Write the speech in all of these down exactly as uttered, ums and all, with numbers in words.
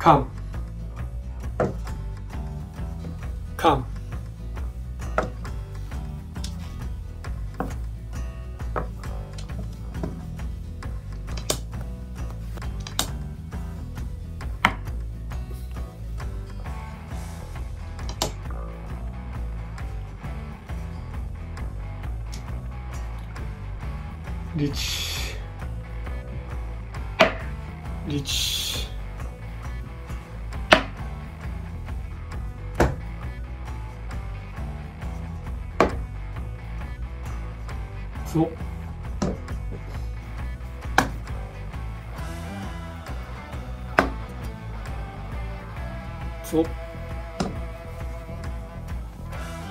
come, come. Reach, reach, so, so,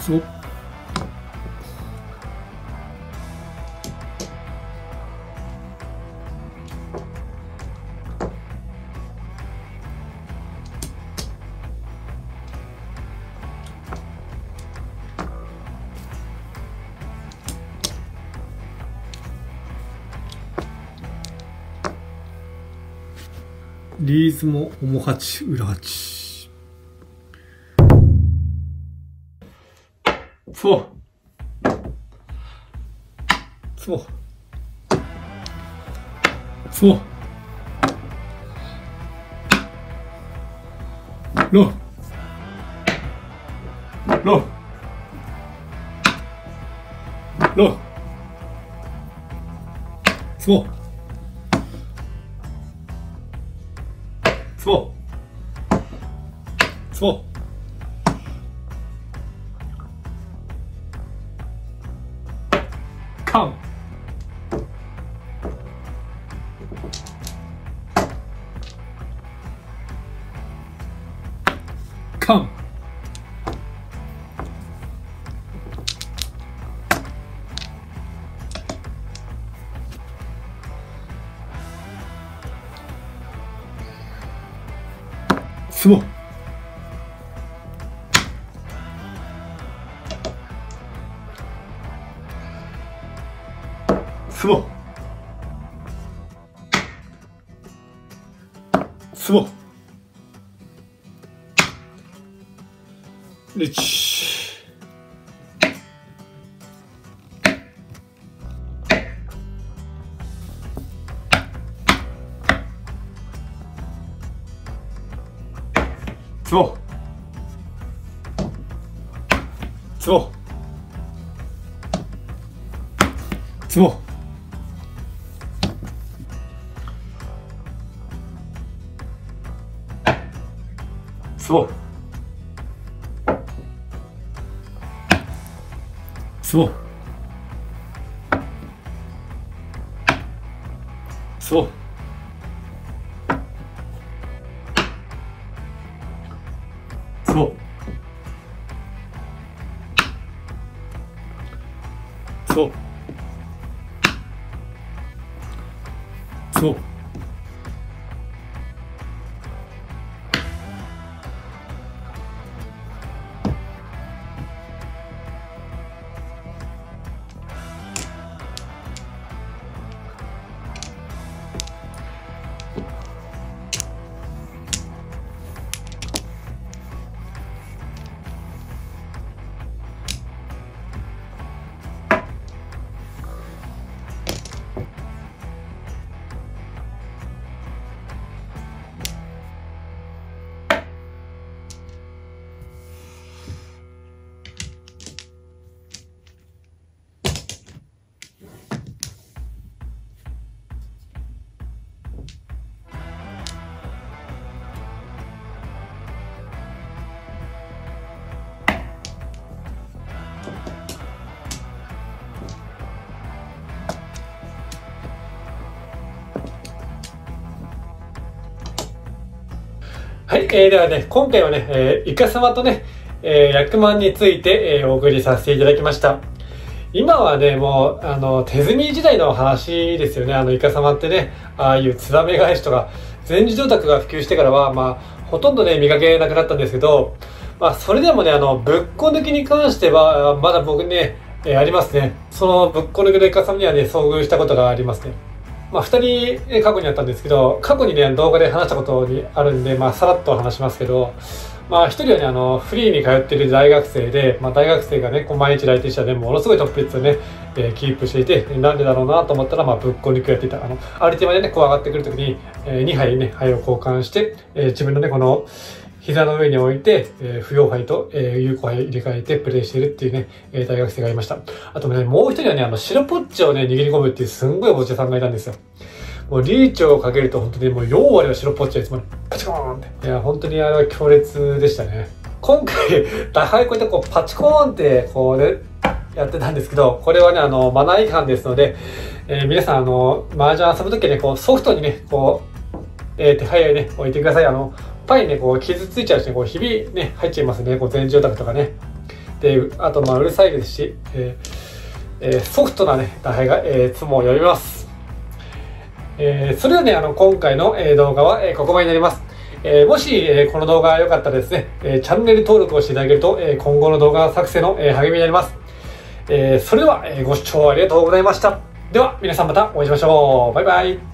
so.リーズも面八裏八。そう。そう。そう。ロー。ロー。ロー。そう。そうそうカンカンスモスモスモリッチそうそうそうそうそうそうそうそうそうはい、えー、ではね、今回はね、えー、イカサマとね、えー、ラクマンについて、えー、お送りさせていただきました。今はね、もう、あの、手積み時代の話ですよね。あの、イカサマってね、ああいうツバメ返しとか、全自動卓が普及してからは、まあ、ほとんどね、見かけなくなったんですけど、まあ、それでもね、あの、ぶっこ抜きに関しては、まだ僕ね、えー、ありますね。そのぶっこ抜きのイカサマにはね、遭遇したことがありますね。まあ、ふたり過去にあったんですけど、過去にね動画で話したことにあるんで、まあ、さらっと話しますけど、まあ、ひとりはねあのフリーに通っている大学生で、まあ、大学生がねこう毎日来店したらねものすごいトップ率をね、えー、キープしていて、なんでだろうなと思ったら、まあ、ぶっこ肉やっていた。あのアルティマでねこう上がってくるときに、えー、にはいね肺を交換して、えー、自分のねこの膝の上に置いて、えー、不要杯と、えー、有効杯入れ替えてプレイしているっていうね、えー、大学生がいました。あとね、もう一人はね、あの、白ポッチをね、握り込むっていうすんごいおじさんがいたんですよ。もうリーチをかけると本当にもうよんわりは白ポッチがいつもパチコーンって。いや、本当にあれは強烈でしたね。今回、打敗こういったこう、パチコーンって、こうね、やってたんですけど、これはね、あの、マナー違反ですので、えー、皆さん、あの、麻雀遊ぶときはね、こう、ソフトにね、こう、えー、手早いね、置いてください。あの、やっぱりね、こう傷ついちゃうしね、こうひびね、入っちゃいますね、こう全住宅とかね。で、あと、まあ、うるさいですし、えーえー、ソフトなね、打牌が、えー、ツモを呼びます。えー、それではね、あの、今回の動画は、えー、ここまでになります。えー、もし、えー、この動画が良かったらですね、えー、チャンネル登録をしていただけると、えー、今後の動画作成の、えー、励みになります。えー、それでは、えー、ご視聴ありがとうございました。では、皆さんまたお会いしましょう。バイバイ。